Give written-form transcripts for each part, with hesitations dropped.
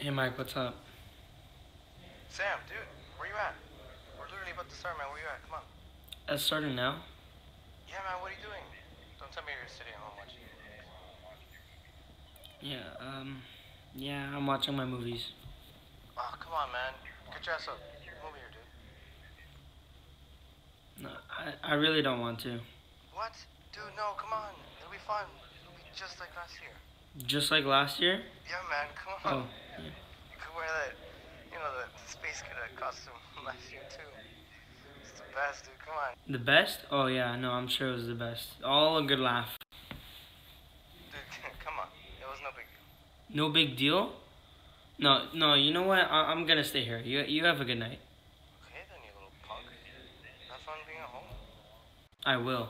Hey Mike, what's up? Sam, dude, where you at? We're literally about to start, man. Where you at? Come on. It's starting now? Yeah, man, what are you doing? Don't tell me you're sitting at home watching movies. Yeah, yeah, I'm watching my movies. Oh, come on, man. Get your ass up. Come over here, dude. No, I really don't want to. What? Dude, no, come on. It'll be fun. It'll be just like last year. Just like last year? Yeah, man, come on. Oh, yeah. You could wear that, you know, the space cadet costume last year, too. It's the best, dude, come on. The best? Oh, yeah, no, I'm sure it was the best. All a good laugh. Dude, come on. It was no big deal. No big deal? No, no, you know what? I'm gonna stay here. You have a good night. Okay, then, you little punk. Have fun being at home. I will.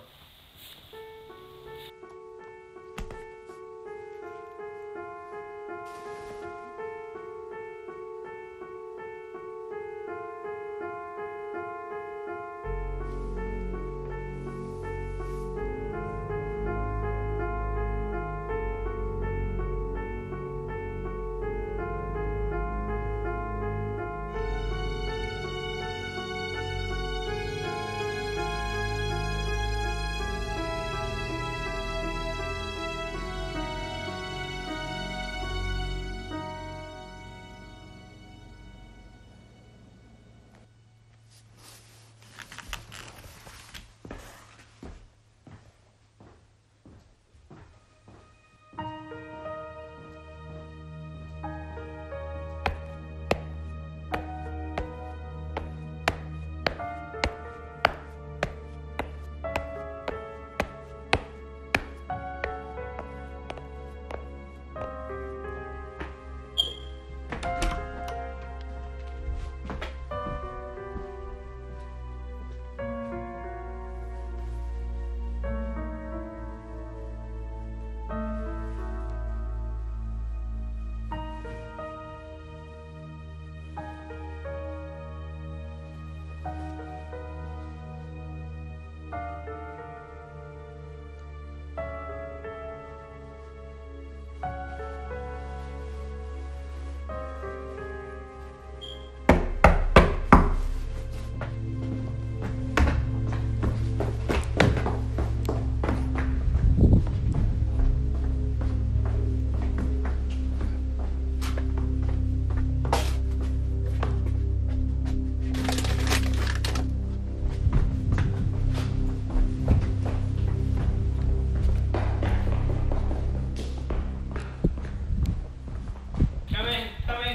Coming.